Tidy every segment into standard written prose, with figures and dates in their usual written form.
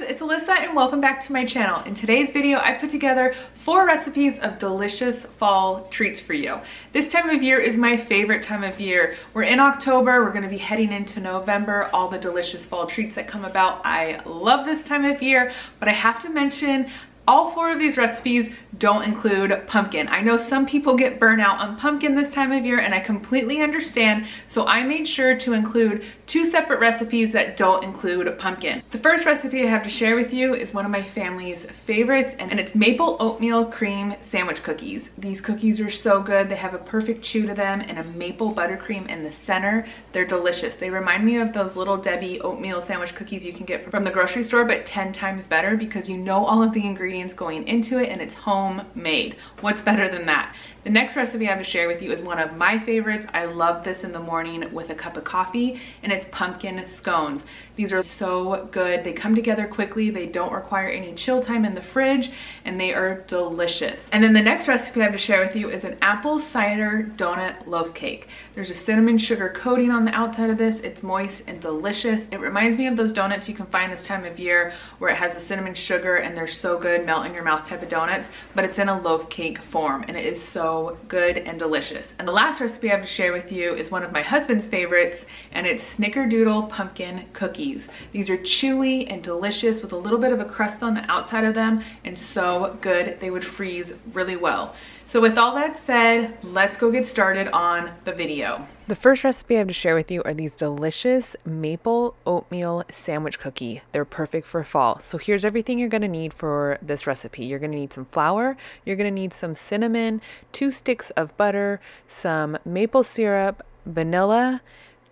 friends, it's Alyssa and welcome back to my channel. In today's video, I put together 4 recipes of delicious fall treats for you. This time of year is my favorite time of year. We're in October, we're gonna be heading into November, all the delicious fall treats that come about. I love this time of year, but I have to mention all 4 of these recipes don't include pumpkin. I know some people get burnout on pumpkin this time of year and I completely understand, so I made sure to include 2 separate recipes that don't include pumpkin. The first recipe I have to share with you is one of my family's favorites, and it's maple oatmeal cream sandwich cookies. These cookies are so good. They have a perfect chew to them and a maple buttercream in the center. They're delicious. They remind me of those Little Debbie oatmeal sandwich cookies you can get from the grocery store, but 10 times better because you know all of the ingredients going into it and it's homemade. What's better than that? The next recipe I have to share with you is one of my favorites. I love this in the morning with a cup of coffee, and it's pumpkin scones. These are so good. They come together quickly. They don't require any chill time in the fridge, and they are delicious. And then the next recipe I have to share with you is an apple cider doughnut loaf cake. There's a cinnamon sugar coating on the outside of this. It's moist and delicious. It reminds me of those donuts you can find this time of year where it has the cinnamon sugar and they're so good, melt in your mouth type of donuts, but it's in a loaf cake form, and it is so good and delicious. And the last recipe I have to share with you is one of my husband's favorites, and it's snickerdoodle pumpkin cookies. These are chewy and delicious with a little bit of a crust on the outside of them, and so good. They would freeze really well. So with all that said, let's go get started on the video. The first recipe I have to share with you are these delicious maple oatmeal sandwich cookie. They're perfect for fall. So here's everything you're gonna need for this recipe. You're gonna need some flour, you're gonna need some cinnamon, 2 sticks of butter, some maple syrup, vanilla,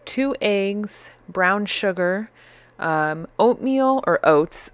2 eggs, brown sugar, oatmeal or oats,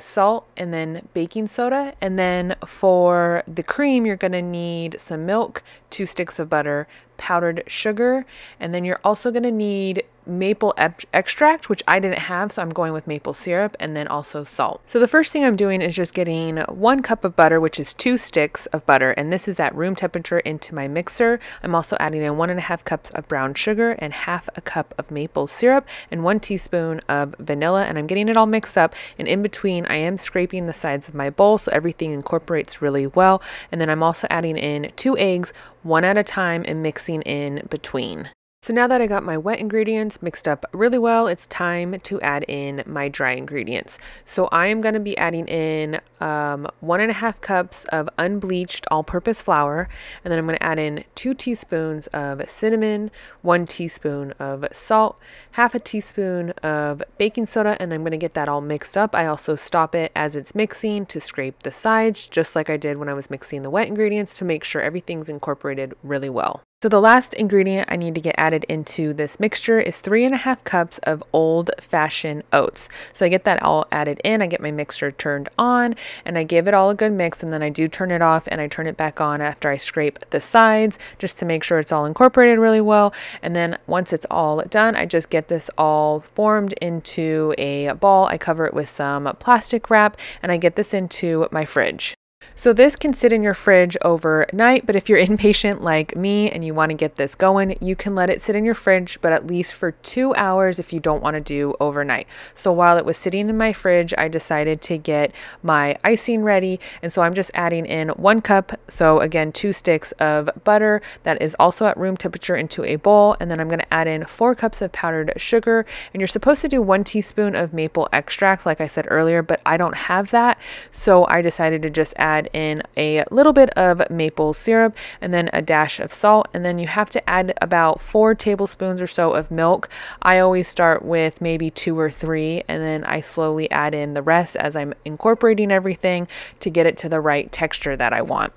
salt, and then baking soda. And then for the cream, you're gonna need some milk, 2 sticks of butter, powdered sugar, and then you're also gonna need maple extract, which I didn't have, so I'm going with maple syrup, and then also salt. So the first thing I'm doing is just getting 1 cup of butter, which is 2 sticks of butter, and this is at room temperature into my mixer. I'm also adding in 1.5 cups of brown sugar and 1/2 a cup of maple syrup and 1 teaspoon of vanilla, and I'm getting it all mixed up, and in between I am scraping the sides of my bowl so everything incorporates really well. And then I'm also adding in 2 eggs, 1 at a time, and mixing in between. So now that I got my wet ingredients mixed up really well, it's time to add in my dry ingredients. So I am going to be adding in 1.5 cups of unbleached all-purpose flour, and then I'm going to add in 2 teaspoons of cinnamon, 1 teaspoon of salt, 1/2 a teaspoon of baking soda, and I'm going to get that all mixed up. I also stop it as it's mixing to scrape the sides, just like I did when I was mixing the wet ingredients, to make sure everything's incorporated really well. So the last ingredient I need to get added into this mixture is 3.5 cups of old-fashioned oats. So I get that all added in, I get my mixer turned on, and I give it all a good mix, and then I do turn it off and I turn it back on after I scrape the sides just to make sure it's all incorporated really well. And then once it's all done, I just get this all formed into a ball. I cover it with some plastic wrap and I get this into my fridge. So this can sit in your fridge overnight, but if you're impatient like me and you want to get this going, you can let it sit in your fridge, but at least for 2 hours if you don't want to do overnight. So while it was sitting in my fridge, I decided to get my icing ready. And so I'm just adding in 1 cup, so again, 2 sticks of butter that is also at room temperature into a bowl. And then I'm going to add in 4 cups of powdered sugar. And you're supposed to do 1 teaspoon of maple extract, like I said earlier, but I don't have that. So I decided to just add in a little bit of maple syrup and then a dash of salt, and then you have to add about 4 tablespoons or so of milk. I always start with maybe 2 or 3, and then I slowly add in the rest as I'm incorporating everything to get it to the right texture that I want.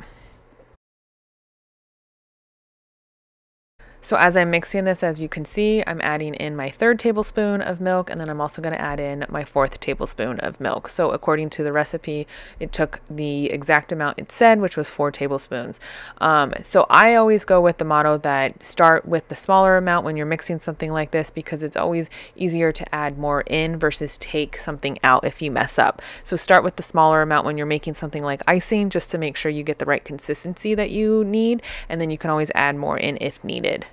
So as I'm mixing this, as you can see, I'm adding in my 3rd tablespoon of milk, and then I'm also going to add in my 4th tablespoon of milk. So according to the recipe, it took the exact amount it said, which was 4 tablespoons. So I always go with the motto that start with the smaller amount when you're mixing something like this, because it's always easier to add more in versus take something out if you mess up. So start with the smaller amount when you're making something like icing, just to make sure you get the right consistency that you need, and then you can always add more in if needed.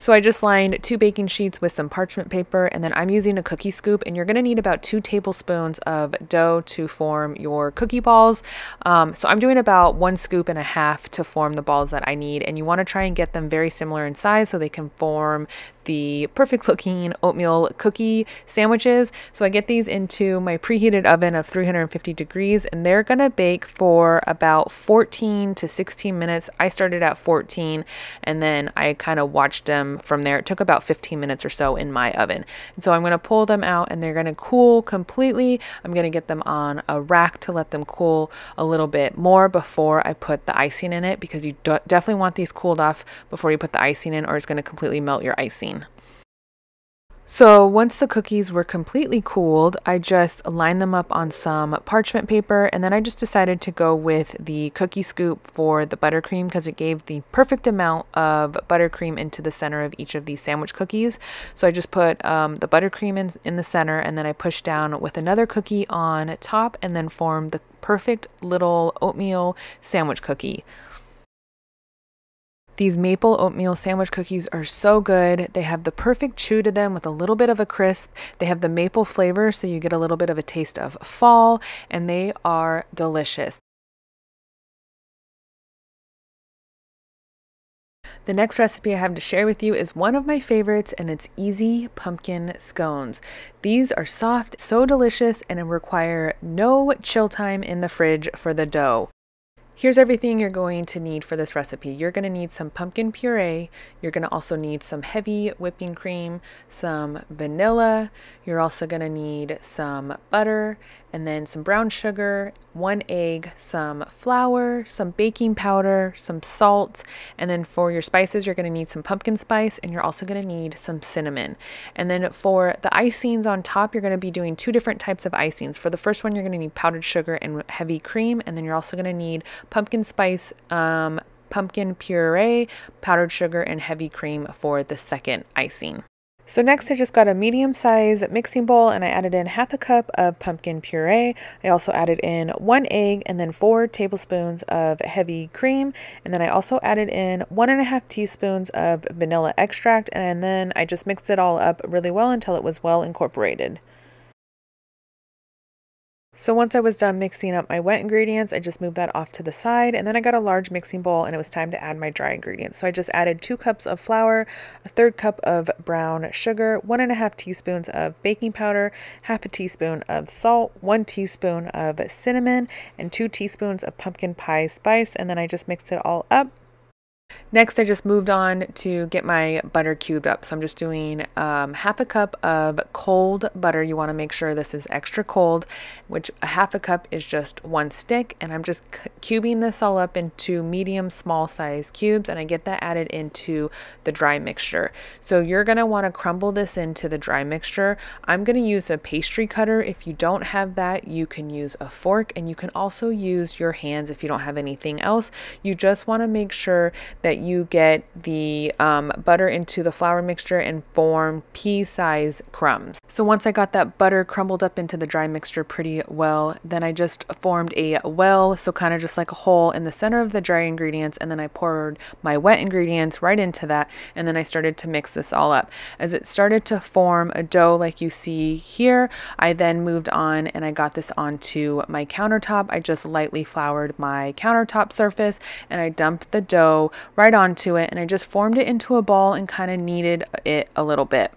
So I just lined 2 baking sheets with some parchment paper, and then I'm using a cookie scoop, and you're going to need about 2 tablespoons of dough to form your cookie balls. So I'm doing about 1.5 scoops to form the balls that I need, and you want to try and get them very similar in size so they can form the perfect looking oatmeal cookie sandwiches. So I get these into my preheated oven of 350 degrees, and they're going to bake for about 14 to 16 minutes. I started at 14, and then I kind of watched them from there. It took about 15 minutes or so in my oven. And so I'm going to pull them out, and they're going to cool completely. I'm going to get them on a rack to let them cool a little bit more before I put the icing in it, because you definitely want these cooled off before you put the icing in, or it's going to completely melt your icing. So once the cookies were completely cooled, I just lined them up on some parchment paper, and then I just decided to go with the cookie scoop for the buttercream because it gave the perfect amount of buttercream into the center of each of these sandwich cookies. So I just put the buttercream in the center, and then I pushed down with another cookie on top, and then formed the perfect little oatmeal sandwich cookie. These maple oatmeal sandwich cookies are so good. They have the perfect chew to them with a little bit of a crisp. They have the maple flavor, so you get a little bit of a taste of fall, and they are delicious. The next recipe I have to share with you is one of my favorites, and it's easy pumpkin scones. These are soft, so delicious, and require no chill time in the fridge for the dough. Here's everything you're going to need for this recipe. You're going to need some pumpkin puree. You're going to also need some heavy whipping cream, some vanilla. You're also going to need some butter, and then some brown sugar, 1 egg, some flour, some baking powder, some salt. And then for your spices, you're going to need some pumpkin spice, and you're also going to need some cinnamon. And then for the icings on top, you're going to be doing 2 different types of icings. For the first one, you're going to need powdered sugar and heavy cream, and then you're also going to need pumpkin spice, pumpkin puree, powdered sugar, and heavy cream for the second icing. So next I just got a medium size mixing bowl, and I added in 1/2 cup of pumpkin puree. I also added in 1 egg, and then 4 tablespoons of heavy cream. And then I also added in 1.5 teaspoons of vanilla extract. And then I just mixed it all up really well until it was well incorporated. So once I was done mixing up my wet ingredients, I just moved that off to the side, and then I got a large mixing bowl, and it was time to add my dry ingredients. So I just added 2 cups of flour, 1/3 cup of brown sugar, 1.5 teaspoons of baking powder, 1/2 teaspoon of salt, 1 teaspoon of cinnamon, and 2 teaspoons of pumpkin pie spice, and then I just mixed it all up. Next, I just moved on to get my butter cubed up. So I'm just doing 1/2 cup of cold butter. You want to make sure this is extra cold, which 1/2 cup is just 1 stick. And I'm just cubing this all up into medium, small size cubes. And I get that added into the dry mixture. So you're going to want to crumble this into the dry mixture. I'm going to use a pastry cutter. If you don't have that, you can use a fork, and you can also use your hands if you don't have anything else. You just want to make sure that you get the butter into the flour mixture and form pea-sized crumbs. So once I got that butter crumbled up into the dry mixture pretty well, then I just formed a well, so kind of just like a hole in the center of the dry ingredients, and then I poured my wet ingredients right into that, and then I started to mix this all up. As it started to form a dough like you see here, I then moved on and I got this onto my countertop. I just lightly floured my countertop surface, and I dumped the dough right onto it, and I just formed it into a ball and kind of kneaded it a little bit.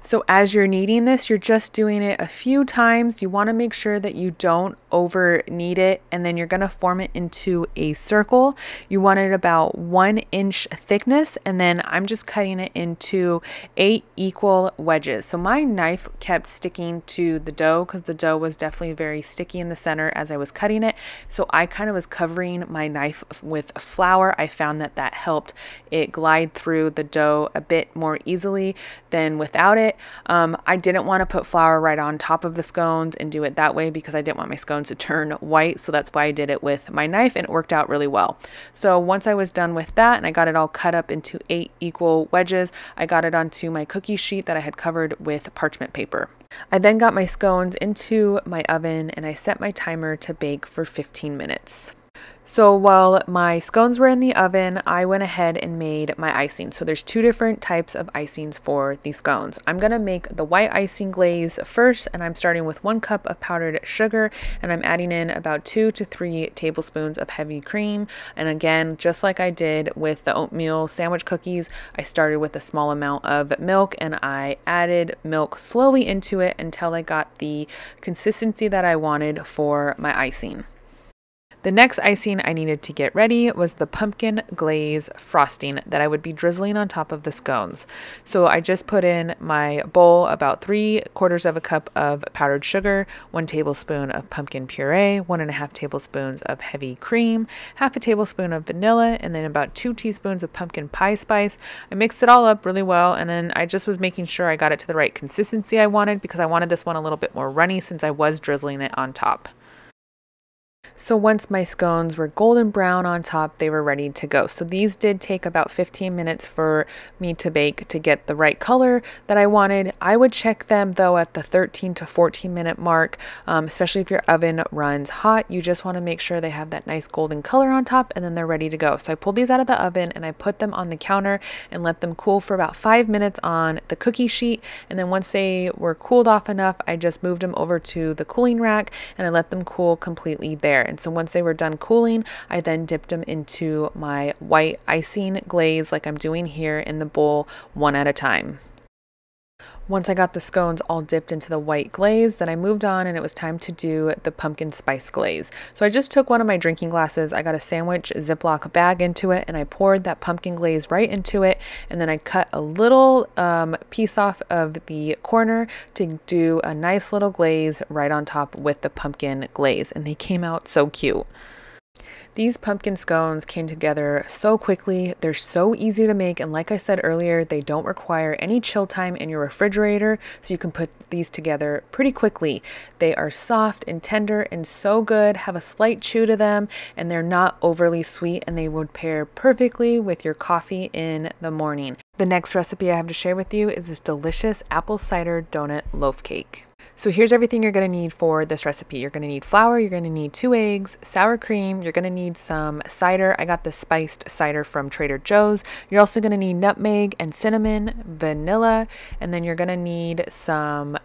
So as you're kneading this, you're just doing it a few times. You want to make sure that you don't over knead it, and then you're going to form it into a circle. You want it about 1 inch thickness, and then I'm just cutting it into 8 equal wedges. So my knife kept sticking to the dough because the dough was definitely very sticky in the center as I was cutting it. So I kind of was covering my knife with flour. I found that that helped it glide through the dough a bit more easily than without it. I didn't want to put flour right on top of the scones and do it that way because I didn't want my scones to turn white, so that's why I did it with my knife, and it worked out really well. So once I was done with that and I got it all cut up into 8 equal wedges, I got it onto my cookie sheet that I had covered with parchment paper. I then got my scones into my oven, and I set my timer to bake for 15 minutes. So while my scones were in the oven, I went ahead and made my icing. So there's two different types of icings for the scones. I'm going to make the white icing glaze first, and I'm starting with 1 cup of powdered sugar, and I'm adding in about 2 to 3 tablespoons of heavy cream. And again, just like I did with the oatmeal sandwich cookies, I started with a small amount of milk and I added milk slowly into it until I got the consistency that I wanted for my icing. The next icing I needed to get ready was the pumpkin glaze frosting that I would be drizzling on top of the scones. So I just put in my bowl about 3/4 cup of powdered sugar, 1 tablespoon of pumpkin puree, 1.5 tablespoons of heavy cream, 1/2 tablespoon of vanilla, and then about 2 teaspoons of pumpkin pie spice. I mixed it all up really well, and then I just was making sure I got it to the right consistency I wanted, because I wanted this one a little bit more runny since I was drizzling it on top. So once my scones were golden brown on top, they were ready to go. So these did take about 15 minutes for me to bake to get the right color that I wanted. I would check them though at the 13 to 14 minute mark, especially if your oven runs hot. You just want to make sure they have that nice golden color on top and then they're ready to go. So I pulled these out of the oven and I put them on the counter and let them cool for about 5 minutes on the cookie sheet. And then once they were cooled off enough, I just moved them over to the cooling rack and I let them cool completely there. And so once they were done cooling, I then dipped them into my white icing glaze like I'm doing here in the bowl, one at a time. Once I got the scones all dipped into the white glaze, then I moved on and it was time to do the pumpkin spice glaze. So I just took one of my drinking glasses, I got a sandwich Ziploc bag into it, and I poured that pumpkin glaze right into it, and then I cut a little piece off of the corner to do a nice little glaze right on top with the pumpkin glaze, and they came out so cute. These pumpkin scones came together so quickly. They're so easy to make, and like I said earlier, they don't require any chill time in your refrigerator, so you can put these together pretty quickly. They are soft and tender and so good, have a slight chew to them, and they're not overly sweet, and they would pair perfectly with your coffee in the morning. The next recipe I have to share with you is this delicious apple cider doughnut loaf cake. So here's everything you're going to need for this recipe. You're going to need flour, you're going to need 2 eggs, sour cream, you're going to need some cider. I got the spiced cider from Trader Joe's. You're also going to need nutmeg and cinnamon, vanilla, and then you're going to need some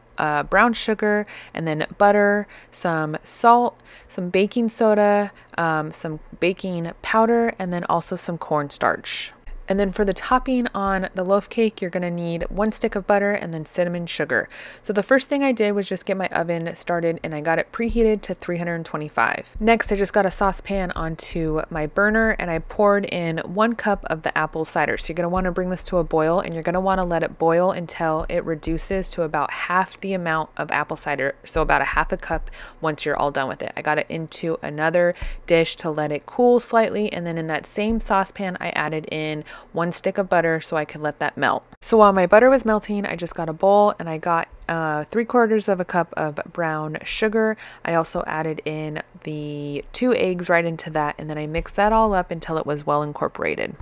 brown sugar, and then butter, some salt, some baking soda, some baking powder, and then also some cornstarch. And then for the topping on the loaf cake, you're going to need 1 stick of butter and then cinnamon sugar. So the first thing I did was just get my oven started and I got it preheated to 325. Next, I just got a saucepan onto my burner and I poured in 1 cup of the apple cider. So you're going to want to bring this to a boil and you're going to want to let it boil until it reduces to about half the amount of apple cider. So about 1/2 cup once you're all done with it. I got it into another dish to let it cool slightly. And then in that same saucepan, I added in 1 stick of butter so I could let that melt. So while my butter was melting, I just got a bowl and I got 3/4 cup of brown sugar. I also added in the 2 eggs right into that, and then I mixed that all up until it was well incorporated.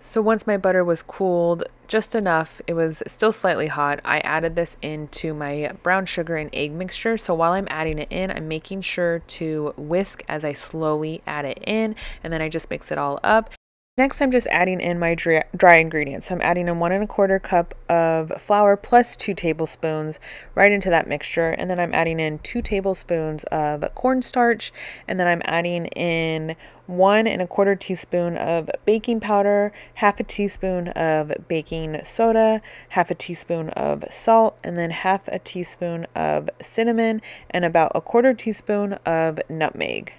So once my butter was cooled just enough, it was still slightly hot, I added this into my brown sugar and egg mixture. So while I'm adding it in, I'm making sure to whisk as I slowly add it in, and then I just mix it all up. Next, I'm just adding in my dry ingredients. So I'm adding in 1 1/4 cup of flour plus 2 tablespoons right into that mixture. And then I'm adding in 2 tablespoons of cornstarch. And then I'm adding in 1 1/4 teaspoon of baking powder, 1/2 teaspoon of baking soda, 1/2 teaspoon of salt, and then 1/2 teaspoon of cinnamon, and about 1/4 teaspoon of nutmeg.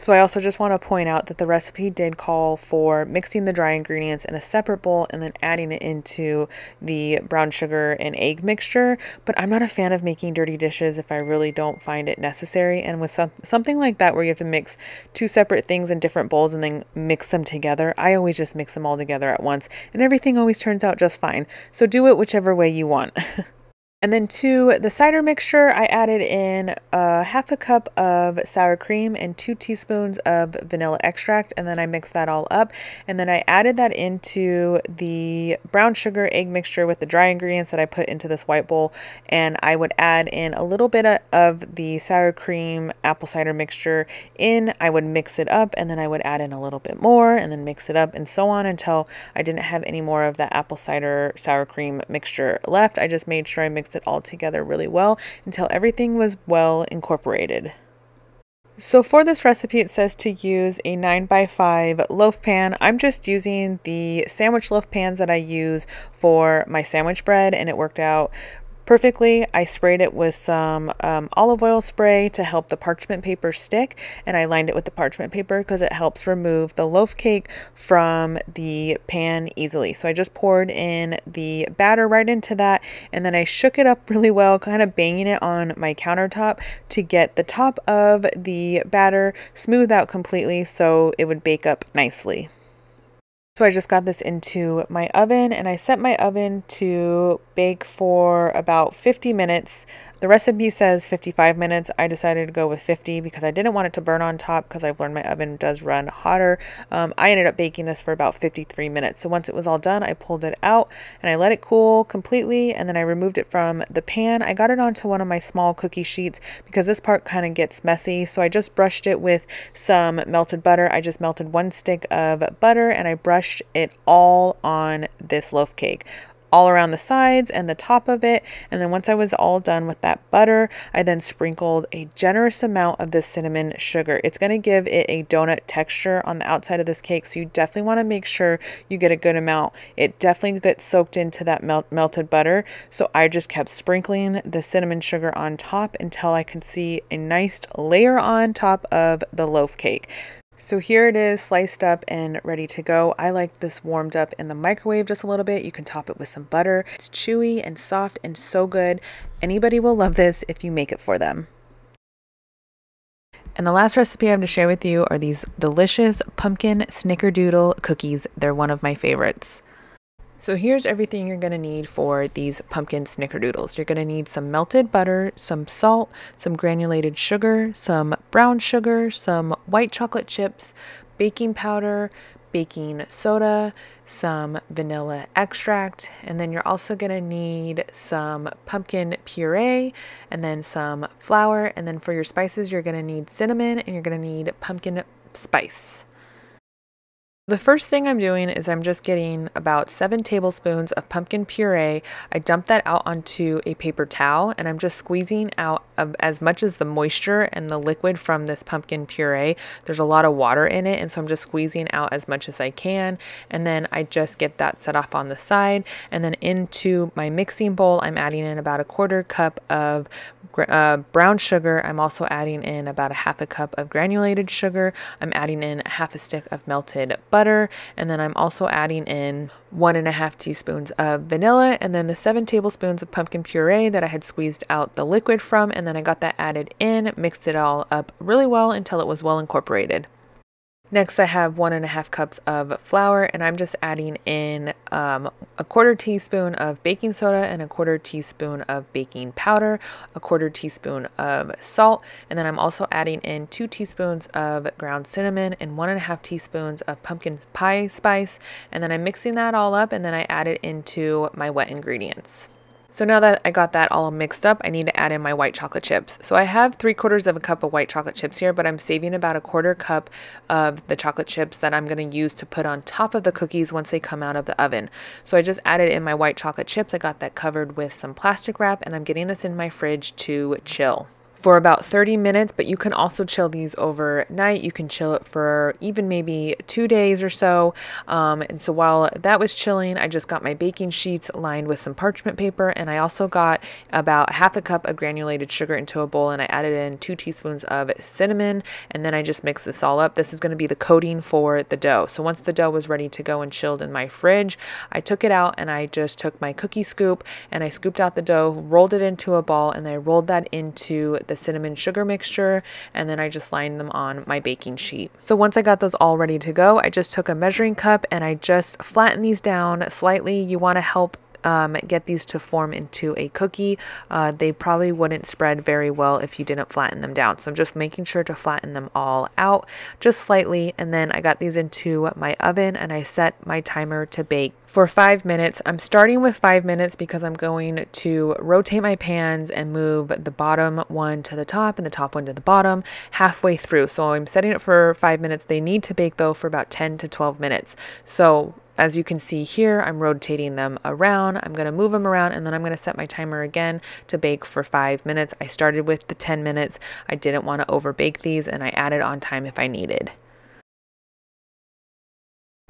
So I also just want to point out that the recipe did call for mixing the dry ingredients in a separate bowl and then adding it into the brown sugar and egg mixture, but I'm not a fan of making dirty dishes if I really don't find it necessary. And with something like that where you have to mix 2 separate things in different bowls and then mix them together, I always just mix them all together at once and everything always turns out just fine. So do it whichever way you want. And then to the cider mixture, I added in a half a cup of sour cream and 2 teaspoons of vanilla extract, and then I mixed that all up. And then I added that into the brown sugar egg mixture with the dry ingredients that I put into this white bowl, and I would add in a little bit of the sour cream apple cider mixture in. I would mix it up, and then I would add in a little bit more, and then mix it up, and so on until I didn't have any more of that apple cider sour cream mixture left. I just made sure I mixed it all together really well until everything was well incorporated. So for this recipe, it says to use a 9x5 loaf pan. I'm just using the sandwich loaf pans that I use for my sandwich bread, and it worked out perfectly. I sprayed it with some olive oil spray to help the parchment paper stick, and I lined it with the parchment paper because it helps remove the loaf cake from the pan easily. So I just poured in the batter right into that, and then I shook it up really well, kind of banging it on my countertop to get the top of the batter smoothed out completely so it would bake up nicely. So I just got this into my oven, and I set my oven to bake for about 50 minutes. The recipe says 55 minutes. I decided to go with 50 because I didn't want it to burn on top, because I've learned my oven does run hotter. I ended up baking this for about 53 minutes. So once it was all done, I pulled it out and I let it cool completely, and then I removed it from the pan. I got it onto one of my small cookie sheets because this part kind of gets messy. So I just brushed it with some melted butter. I just melted 1 stick of butter and I brushed it all on this loaf cake, all around the sides and the top of it. And then once I was all done with that butter, I then sprinkled a generous amount of this cinnamon sugar. It's going to give it a donut texture on the outside of this cake, so you definitely want to make sure you get a good amount. It definitely gets soaked into that melted butter, so I just kept sprinkling the cinnamon sugar on top until I could see a nice layer on top of the loaf cake. So here it is, sliced up and ready to go. I like this warmed up in the microwave just a little bit. You can top it with some butter. It's chewy and soft and so good. Anybody will love this if you make it for them. And the last recipe I have to share with you are these delicious pumpkin snickerdoodle cookies. They're one of my favorites. So here's everything you're going to need for these pumpkin snickerdoodles. You're going to need some melted butter, some salt, some granulated sugar, some brown sugar, some white chocolate chips, baking powder, baking soda, some vanilla extract, and then you're also going to need some pumpkin puree, and then some flour, and then for your spices you're going to need cinnamon, and you're going to need pumpkin spice. The first thing I'm doing is I'm just getting about 7 tablespoons of pumpkin puree. I dump that out onto a paper towel, and I'm just squeezing out as much as the moisture and the liquid from this pumpkin puree. There's a lot of water in it, and so I'm just squeezing out as much as I can, and then I just get that set off on the side. And then into my mixing bowl, I'm adding in about 1/4 cup of brown sugar. I'm also adding in about 1/2 cup of granulated sugar. I'm adding in 1/2 stick of melted butter, and then I'm also adding in 1.5 teaspoons of vanilla, and then the 7 tablespoons of pumpkin puree that I had squeezed out the liquid from, and then I got that added in, mixed it all up really well until it was well incorporated. Next, I have 1.5 cups of flour, and I'm just adding in 1/4 teaspoon of baking soda and 1/4 teaspoon of baking powder, 1/4 teaspoon of salt, and then I'm also adding in 2 teaspoons of ground cinnamon and 1.5 teaspoons of pumpkin pie spice, and then I'm mixing that all up, and then I add it into my wet ingredients. So now that I got that all mixed up, I need to add in my white chocolate chips. So I have 3/4 cup of white chocolate chips here, but I'm saving about 1/4 cup of the chocolate chips that I'm going to use to put on top of the cookies once they come out of the oven. So I just added in my white chocolate chips. I got that covered with some plastic wrap, and I'm getting this in my fridge to chill for about 30 minutes, but you can also chill these overnight. You can chill it for even maybe 2 days or so. And so while that was chilling, I just got my baking sheets lined with some parchment paper, and I also got about 1/2 cup of granulated sugar into a bowl, and I added in 2 teaspoons of cinnamon, and then I just mixed this all up. This is going to be the coating for the dough. So once the dough was ready to go and chilled in my fridge, I took it out and I just took my cookie scoop and I scooped out the dough, rolled it into a ball, and I rolled that into the cinnamon sugar mixture, and then I just lined them on my baking sheet. So once I got those all ready to go, I just took a measuring cup and I just flattened these down slightly. You want to help get these to form into a cookie. They probably wouldn't spread very well if you didn't flatten them down. So I'm just making sure to flatten them all out just slightly. And then I got these into my oven and I set my timer to bake for 5 minutes. I'm starting with 5 minutes because I'm going to rotate my pans and move the bottom one to the top and the top one to the bottom halfway through. So I'm setting it for 5 minutes. They need to bake though for about 10 to 12 minutes. So as you can see here, I'm rotating them around. I'm gonna move them around and then I'm gonna set my timer again to bake for 5 minutes. I started with the 10 minutes. I didn't wanna overbake these and I added on time if I needed.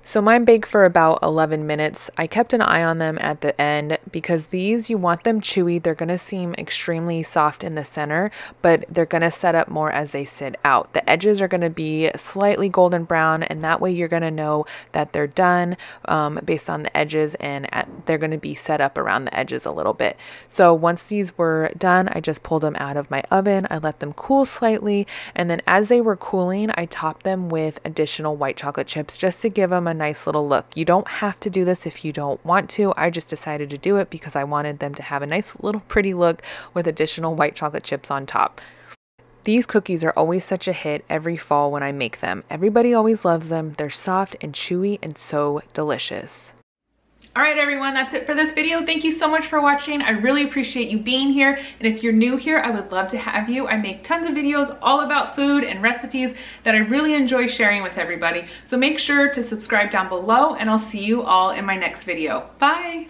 So mine baked for about 11 minutes. I kept an eye on them at the end because these, you want them chewy. They're gonna seem extremely soft in the center, but they're gonna set up more as they sit out. The edges are gonna be slightly golden brown, and that way you're gonna know that they're done based on the edges, and they're gonna be set up around the edges a little bit. So once these were done, I just pulled them out of my oven. I let them cool slightly, and then as they were cooling, I topped them with additional white chocolate chips just to give them a nice little look. You don't have to do this if you don't want to. I just decided to do it because I wanted them to have a nice little pretty look with additional white chocolate chips on top. These cookies are always such a hit every fall when I make them. Everybody always loves them. They're soft and chewy and so delicious. All right, everyone, that's it for this video. Thank you so much for watching. I really appreciate you being here. And if you're new here, I would love to have you. I make tons of videos all about food and recipes that I really enjoy sharing with everybody. So make sure to subscribe down below and I'll see you all in my next video. Bye.